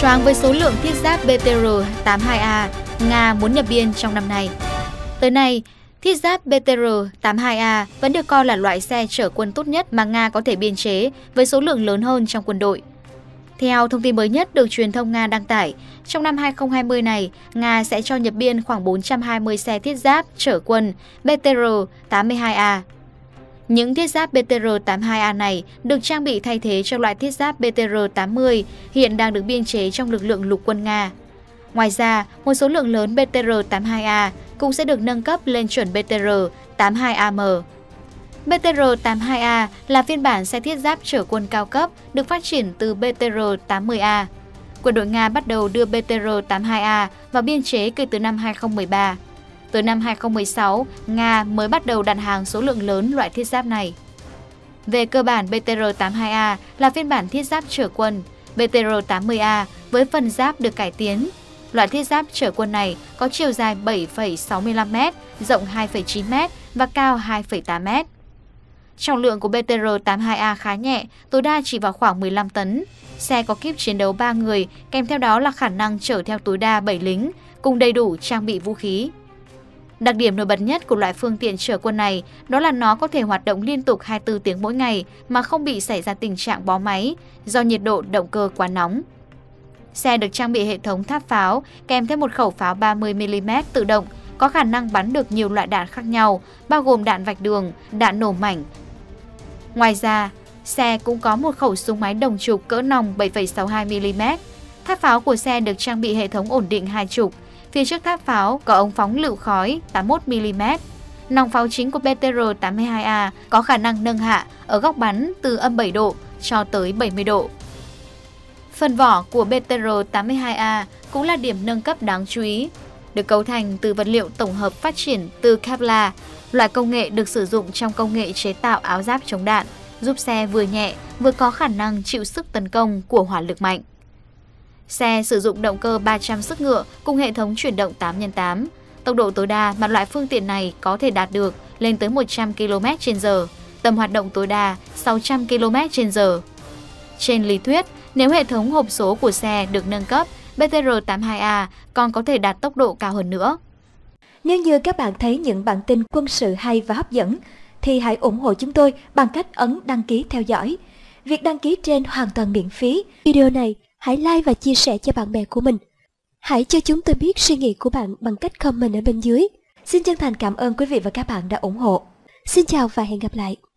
Choáng với số lượng thiết giáp BTR-82A Nga muốn nhập biên trong năm nay. Tới nay, thiết giáp BTR-82A vẫn được coi là loại xe chở quân tốt nhất mà Nga có thể biên chế với số lượng lớn hơn trong quân đội. Theo thông tin mới nhất được truyền thông Nga đăng tải, trong năm 2020 này, Nga sẽ cho nhập biên khoảng 420 xe thiết giáp chở quân BTR-82A. Những thiết giáp BTR-82A này được trang bị thay thế cho loại thiết giáp BTR-80 hiện đang được biên chế trong lực lượng lục quân Nga. Ngoài ra, một số lượng lớn BTR-82A cũng sẽ được nâng cấp lên chuẩn BTR-82AM. BTR-82A là phiên bản xe thiết giáp chở quân cao cấp được phát triển từ BTR-80A. Quân đội Nga bắt đầu đưa BTR-82A vào biên chế kể từ năm 2013. Tới năm 2016, Nga mới bắt đầu đặt hàng số lượng lớn loại thiết giáp này. Về cơ bản, BTR-82A là phiên bản thiết giáp chở quân, BTR-80A với phần giáp được cải tiến. Loại thiết giáp chở quân này có chiều dài 7,65m, rộng 2,9m và cao 2,8m. Trọng lượng của BTR-82A khá nhẹ, tối đa chỉ vào khoảng 15 tấn. Xe có kíp chiến đấu 3 người, kèm theo đó là khả năng chở theo tối đa 7 lính, cùng đầy đủ trang bị vũ khí. Đặc điểm nổi bật nhất của loại phương tiện chở quân này đó là nó có thể hoạt động liên tục 24 tiếng mỗi ngày mà không bị xảy ra tình trạng bó máy do nhiệt độ động cơ quá nóng. Xe được trang bị hệ thống tháp pháo kèm theo một khẩu pháo 30mm tự động có khả năng bắn được nhiều loại đạn khác nhau, bao gồm đạn vạch đường, đạn nổ mảnh. Ngoài ra, xe cũng có một khẩu súng máy đồng trục cỡ nòng 7,62mm. Tháp pháo của xe được trang bị hệ thống ổn định hai trục. Phía trước tháp pháo có ống phóng lựu khói 81mm. Nòng pháo chính của BTR-82A có khả năng nâng hạ ở góc bắn từ -7 độ cho tới 70 độ. Phần vỏ của BTR-82A cũng là điểm nâng cấp đáng chú ý, được cấu thành từ vật liệu tổng hợp phát triển từ Kapla, loại công nghệ được sử dụng trong công nghệ chế tạo áo giáp chống đạn, giúp xe vừa nhẹ vừa có khả năng chịu sức tấn công của hỏa lực mạnh. Xe sử dụng động cơ 300 sức ngựa cùng hệ thống chuyển động 8x8. Tốc độ tối đa mà loại phương tiện này có thể đạt được lên tới 100 km/h, tầm hoạt động tối đa 600 km/h. Trên lý thuyết, nếu hệ thống hộp số của xe được nâng cấp, BTR-82A còn có thể đạt tốc độ cao hơn nữa. Nếu như các bạn thấy những bản tin quân sự hay và hấp dẫn, thì hãy ủng hộ chúng tôi bằng cách ấn đăng ký theo dõi. Việc đăng ký trên hoàn toàn miễn phí. Video này hãy like và chia sẻ cho bạn bè của mình. Hãy cho chúng tôi biết suy nghĩ của bạn bằng cách comment ở bên dưới. Xin chân thành cảm ơn quý vị và các bạn đã ủng hộ. Xin chào và hẹn gặp lại.